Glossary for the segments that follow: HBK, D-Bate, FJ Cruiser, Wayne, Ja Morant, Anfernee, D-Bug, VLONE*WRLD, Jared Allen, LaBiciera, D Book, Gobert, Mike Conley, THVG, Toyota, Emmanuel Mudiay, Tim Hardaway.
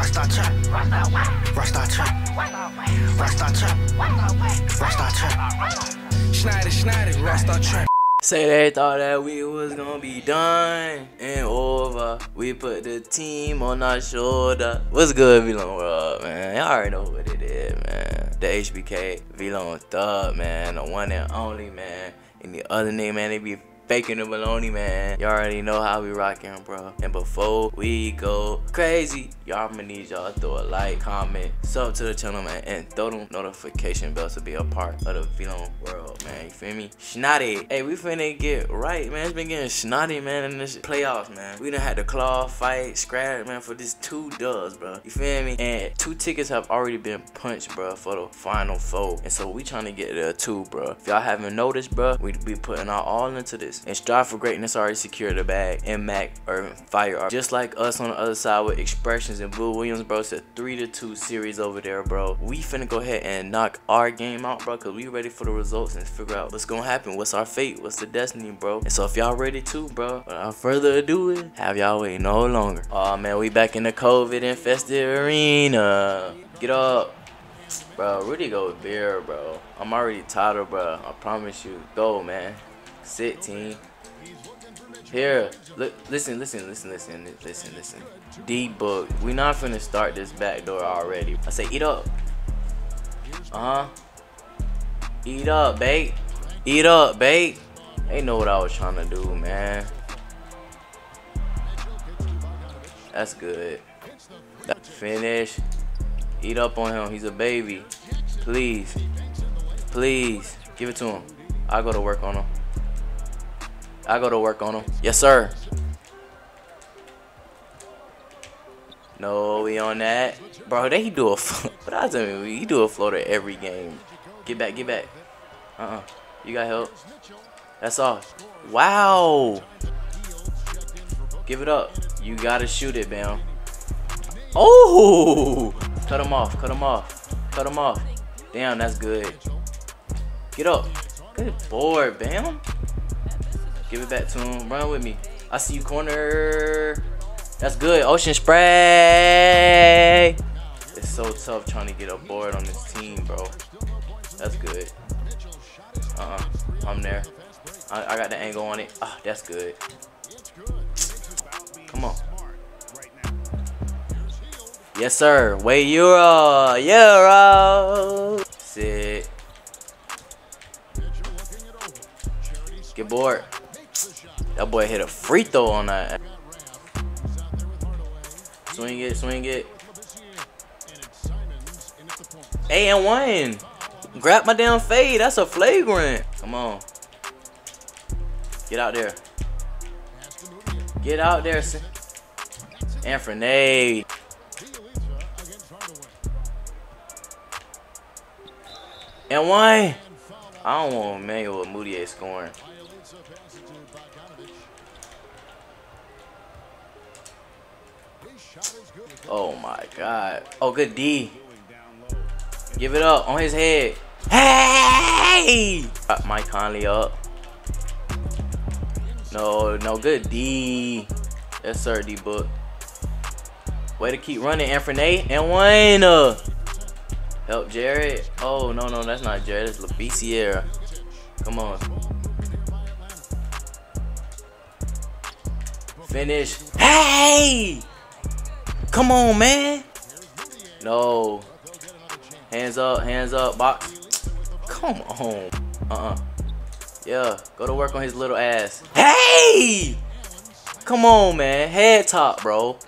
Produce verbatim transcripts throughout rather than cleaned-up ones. Rasta trap, Rasta trap, Rasta trap, Rasta trap. Schneider, Schneider, Rasta trap. Say they thought that we was gonna be done and over. We put the team on our shoulder. What's good, VLONE world, man? Y'all already know what it is, man. The H B K VLONE thug, man. The one and only, man. And the other name, man, they be faking the baloney, man. Y'all already know how we rockin', bro. And before we go crazy, y'all, I'ma need y'all to throw a like, comment, sub to the channel, man, and throw them notification bells to be a part of the VLONE world, man. You feel me? Snotty. Hey, we finna get right, man. It's been getting snotty, man, in this playoffs, man. We done had to claw, fight, scratch, man, for this two dubs, bro. You feel me? And two tickets have already been punched, bro, for the final four. And so we trying to get there too, bro. If y'all haven't noticed, bro, we be putting our all into this. And Strive for Greatness already secured the bag, and Mac Urban Fire, just like us on the other side with Expressions and Blue Williams, bro. It's a three to two series over there, bro. We finna go ahead and knock our game out, bro, cause we ready for the results and figure out what's gonna happen, what's our fate, what's the destiny, bro. And so if y'all ready too, bro, without further ado, it have y'all wait no longer. Oh man, we back in the COVID infested arena. Get up. Bro, Rudy go with beer, bro. I'm already tired, bro. I promise you. Go, man. Sit, team. Here, look, listen, listen, listen, listen, listen, listen. D Book, we not finna start this back door already. I say, eat up. Uh huh. Eat up, bait. Eat up, bait. They know what I was trying to do, man. That's good. That's finish. Eat up on him. He's a baby. Please, please, give it to him. I'll go to work on him. I go to work on him. Yes, sir. No, we on that. Bro, they do a floater. But I tell you, he do a floater every game. Get back, get back. Uh-uh. You got help. That's all. Wow. Give it up. You got to shoot it, Bam. Oh. Cut him off. Cut him off. Cut him off. Damn, that's good. Get up. Good board, Bam. Give it back to him. Run with me. I see you, corner. That's good. Ocean spray. It's so tough trying to get a board on this team, bro. That's good. Uh-uh. I'm there. I, I got the angle on it. Ah, that's good. Come on. Yes, sir. Way Euro. Euro. Sit. Get bored. That boy hit a free throw on that. Swing it, swing it. A and one. Grab my damn fade. That's a flagrant. Come on. Get out there. Get out there. Anfernee. And one. I don't want Emmanuel Mudiay scoring. Oh my god. Oh, good D. Give it up on his head. Hey! Got Mike Conley up. No, no, good D. Yes, sir, D Book. Way to keep running, Anfernee. And Wayne. Uh, help Jared. Oh, no, no, that's not Jared. That's LaBiciera. Come on. Finish. Hey! Come on, man. No. Hands up, hands up, box. Come on. Uh-uh. Yeah, go to work on his little ass. Hey! Come on, man. Head top, bro.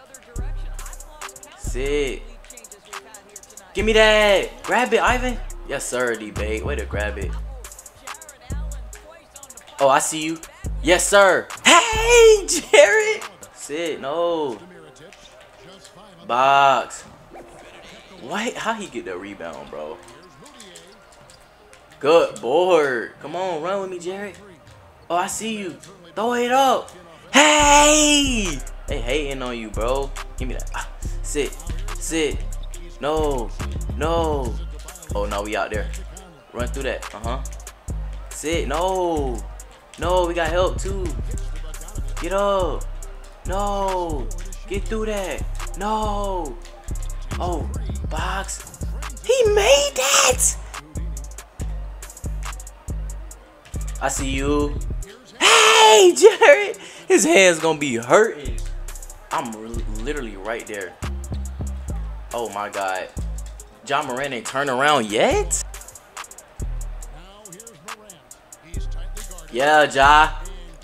Sick. Give me that. Grab it, Ivan. Yes, sir, D-Bate. Way to grab it. Oh, I see you. Yes, sir. Hey, Jared. Sick, no. Box. What? How he get the rebound, bro? Good board. Come on, run with me, Jared. Oh, I see you. Throw it up. Hey! They hating on you, bro. Give me that. Ah, sit. Sit. No. No. Oh, no, we out there. Run through that. Uh-huh. Sit. No. No, we got help, too. Get up. No. Get through that. No. Oh, box. He made that. I see you. Hey, Jared. His hand's going to be hurting. I'm literally right there. Oh, my God. Ja Morant ain't turn around yet? Yeah, Ja.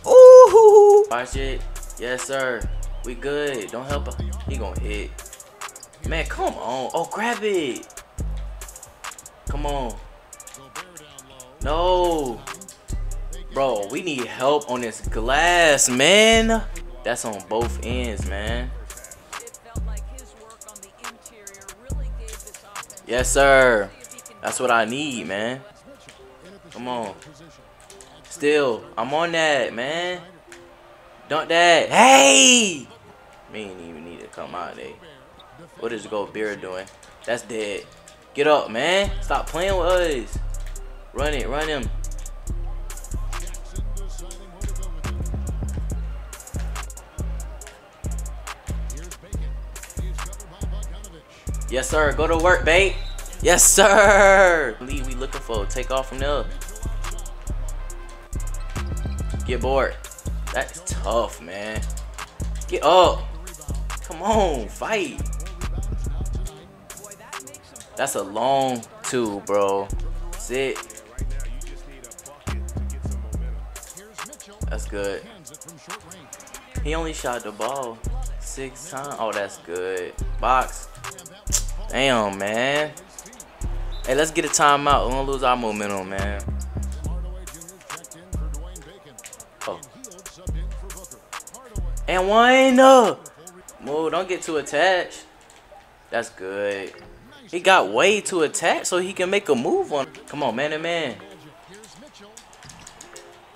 Ooh. Watch it. Yes, sir. We good. Don't help him. He gonna hit. Man, come on. Oh, grab it. Come on. No. Bro, we need help on this glass, man. That's on both ends, man. Yes, sir. That's what I need, man. Come on. Still, I'm on that, man. Dunk that. Hey! Me didn't even need to come out of there. What is Gobert doing? That's dead. Get up, man. Stop playing with us. Run it, run him. Yes, sir. Go to work, Bate. Yes, sir. Lead we looking for. Take off from there. Get bored. That's tough, man. Get up. Come on. Fight. That's a long two, bro. Sit. That's good. He only shot the ball six times. Oh, that's good. Box. Damn, man. Hey, let's get a timeout. We're going to lose our momentum, man. Oh. And Wayne. Uh, Move. Don't get too attached. That's good. He got way too attached so he can make a move on. Come on, man and man.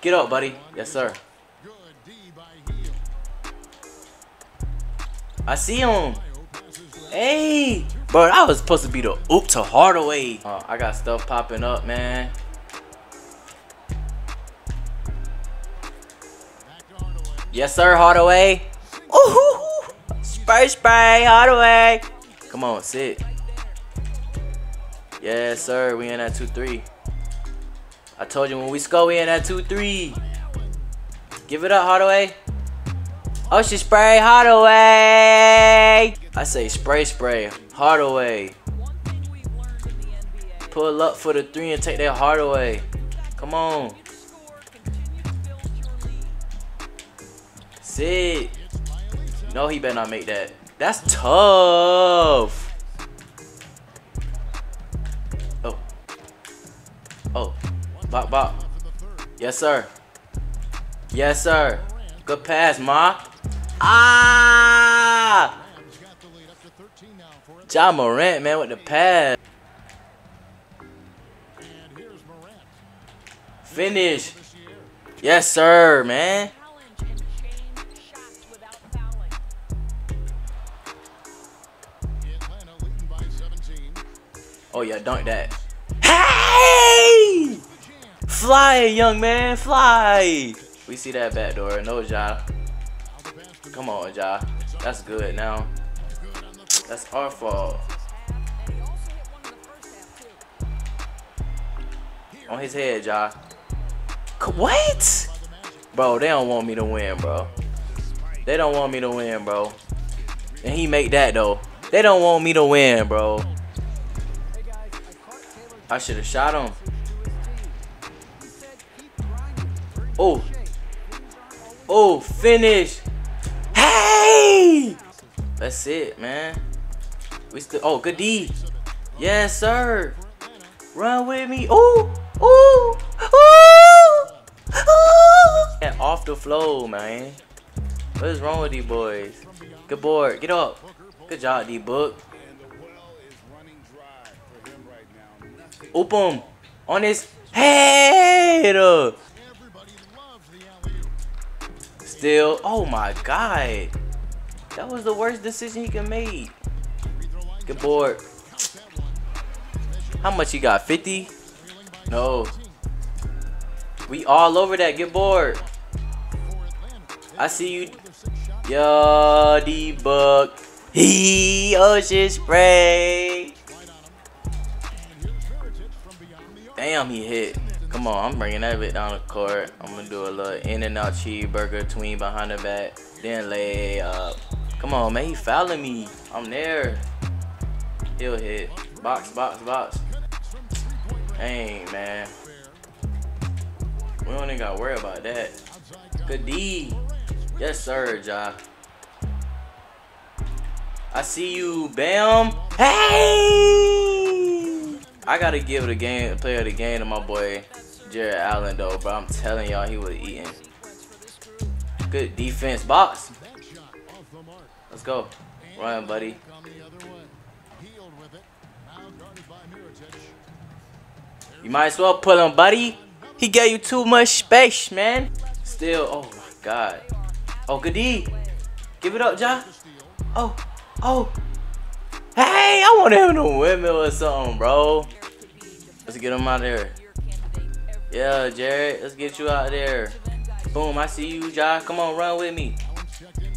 Get up, buddy. Yes, sir. I see him. Hey. Bro, I was supposed to be the oop to Hardaway. Oh, I got stuff popping up, man. Yes, sir, Hardaway. Ooh, spray, spray, Hardaway. Come on, sit. Yes, sir, we in at two three. I told you when we score, we in at two three. Give it up, Hardaway. Oh, she spray, Hardaway. I say spray, spray, Hardaway. Pull up for the three and take that Hardaway. Come on. Sit. No, he better not make that. That's tough. Oh. Oh. Bop, bop. Yes, sir. Yes, sir. Good pass, Ma. Ah! Ja Morant, man, with the pass. Finish. Yes, sir, man. Oh, yeah, dunk that. Hey! Fly, young man, fly. We see that back door. No, Ja. Come on, Ja. That's good now. That's our fault. On his head, Ja. What? Bro, they don't want me to win, bro. They don't want me to win, bro. And he make that, though. They don't want me to win, bro. I should have shot him. Oh. Oh, finish. Hey! That's it, man. We still. Oh, good D. Yes, sir. Run with me. Ooh, ooh, ooh, ooh. And off the flow, man. What is wrong with these boys? Good board. Get up. Good job, D Book. Oop him on his head. Still. Oh my God. That was the worst decision he could make. Good board. How much he got? fifty? No. We all over that. Good board. I see you. Yo, D-Bug. He ocean spray. Damn, he hit. Come on, I'm bringing that bit down the court. I'm gonna do a little in and out cheeseburger tween behind the back, then lay up. Come on, man, he fouling me. I'm there. He'll hit. Box, box, box. Dang, man. We don't even gotta worry about that. Good D. Yes, sir, Ja. I see you, bam. Hey! I gotta give the game, player of the game to my boy Jared Allen, though, bro. I'm telling y'all, he was eating. Good defense, box. Let's go. Run, buddy. You might as well put him, buddy. He gave you too much space, man. Still, oh my God. Oh, good D. Give it up, Ja. Oh, oh. Hey, I want him to windmill or something, bro. Let's get him out of there. Yeah, Jared, let's get you out of there. Boom, I see you, Ja. Come on, run with me.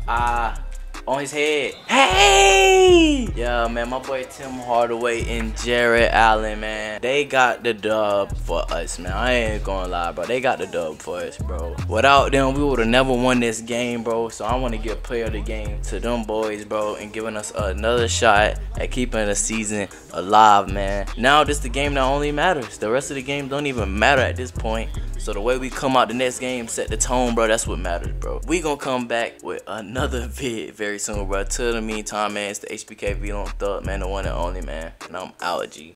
Ah. On his head. Hey! Yeah, man, my boy Tim Hardaway and Jared Allen, man. They got the dub for us, man. I ain't gonna lie, bro. They got the dub for us, bro. Without them, we would have never won this game, bro. So I want to give player of the game to them boys, bro, and giving us another shot at keeping the season alive, man. Now this the game that only matters. The rest of the game don't even matter at this point. So the way we come out the next game, set the tone, bro. That's what matters, bro. We gonna come back with another vid very soon, bro. Till the meantime, man, it's the H B K VLONE T H V G, man, the one and only, man. And I'm out, G.